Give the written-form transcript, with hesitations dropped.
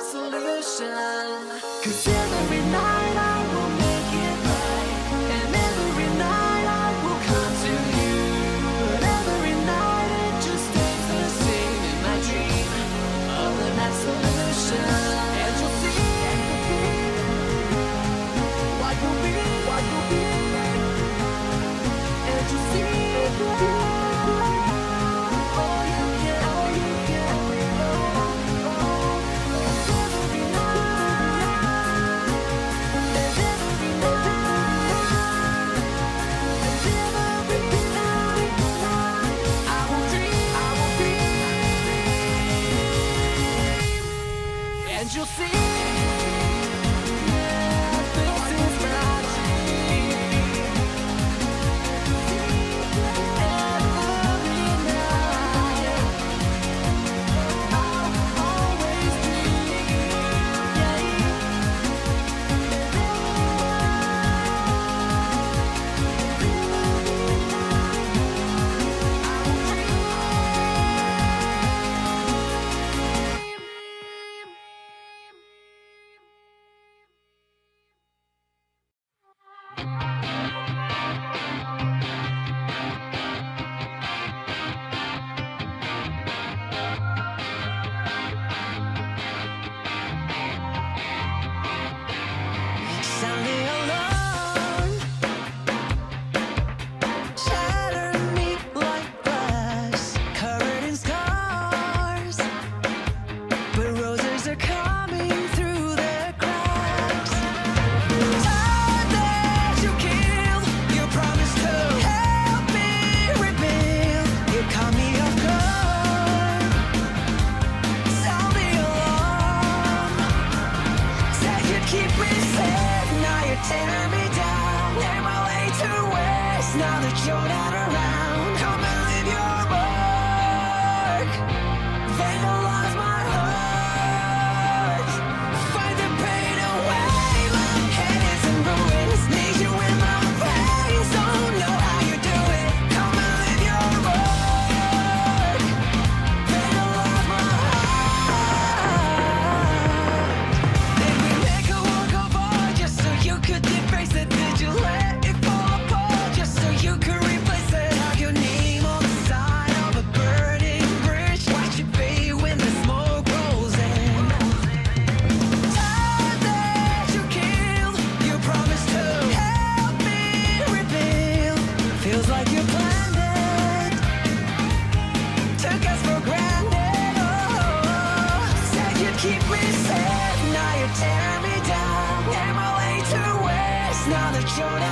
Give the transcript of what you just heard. right solution. 'Cause every night I will make it right, and every night I will come to you, and every night it just stays the same in my dream of the night solution. And you'll see what will be, what will be, and you'll see all you can, all you can. And you'll see this is my dream. Every night I'll always dream. Sounding alone shattered me like glass, covered in scars, but roses are coming through the cracks. Time that you killed, you promised to help me rebuild. You caught me off guard, sounding alarm. Said you'd keep me safe, now you're tearing me down. Am I laid to waste now that you're not around? Come and leave your mark, vandalize my heart. Find the pain away, my head is in ruins. Need you in my veins, don't know how you do it. Come and leave your mark, vandalize my heart. Did we make a walk of art just so you could erase it? Did you let it fall apart just so you could replace it? Have your name on the side of a burning bridge. Watch it fade when the smoke rolls in. Time that you killed, you promised to help me rebuild. Feels like you planned it, took us for granted. Oh, said you'd keep me safe, now you're tearing me down. Am I laid to waste now that you're not